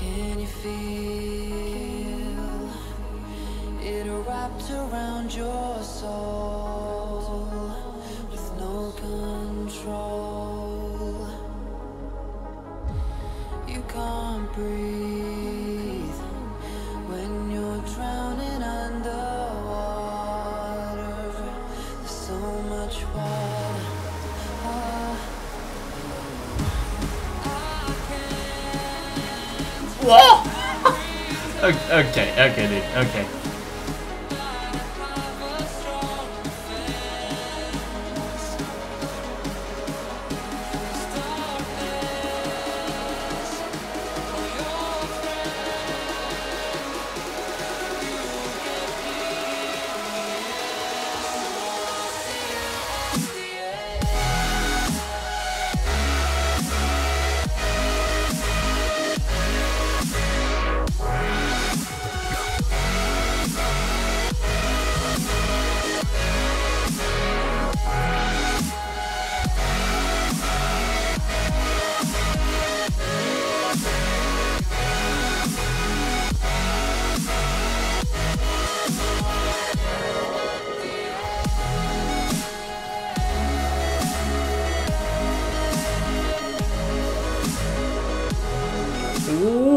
Can you feel it wrapped around your soul with no control? You can't breathe when you're drowning underwater. There's so much water. Whoa! Okay, dude, okay.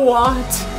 What?